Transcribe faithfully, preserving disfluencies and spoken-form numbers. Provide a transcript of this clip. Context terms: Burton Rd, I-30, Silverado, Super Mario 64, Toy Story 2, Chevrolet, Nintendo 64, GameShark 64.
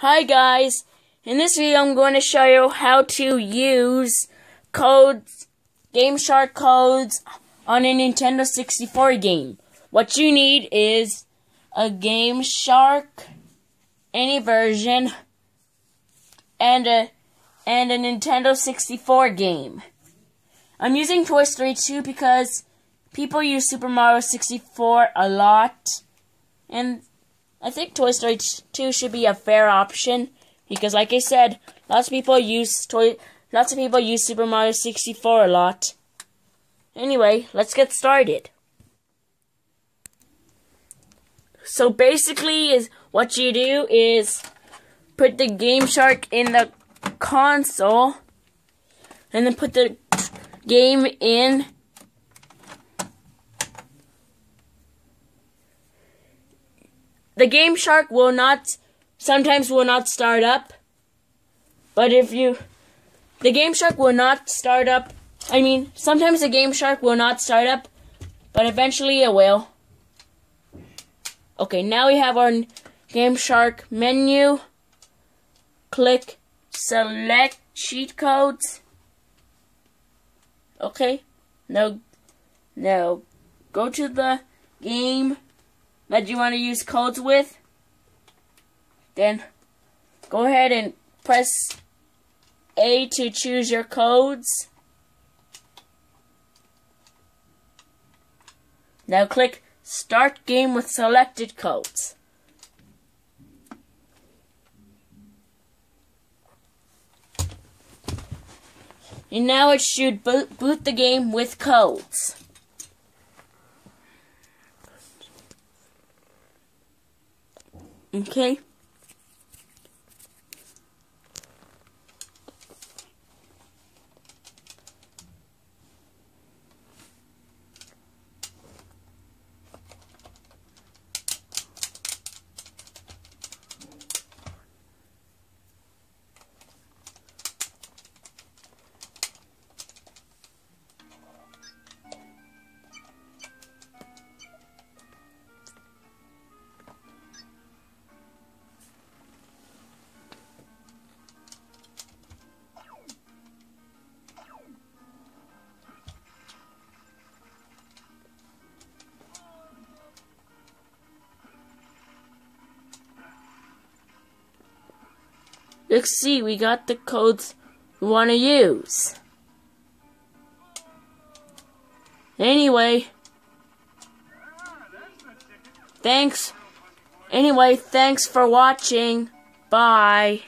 Hi guys, in this video I'm going to show you how to use codes, GameShark codes on a Nintendo sixty-four game. What you need is a GameShark, any version, and a, and a Nintendo sixty-four game. I'm using Toy Story two because people use Super Mario sixty-four a lot, and I think Toy Story two should be a fair option because, like I said, lots of people use toy, lots of people use Super Mario sixty-four a lot. Anyway, let's get started. So basically, is what you do is put the GameShark in the console, and then put the game in. The GameShark will not, sometimes will not start up, but if you, the GameShark will not start up, I mean, sometimes the GameShark will not start up, but eventually it will. Okay, now we have our GameShark menu. Click Select Cheat Codes. Okay, now, now go to the game that you want to use codes with, then go ahead and press A to choose your codes. Now click Start Game with Selected Codes. And now it should boot the game with codes. Okay. Let's see, we got the codes we want to use. Anyway, thanks. Anyway, thanks for watching. Bye.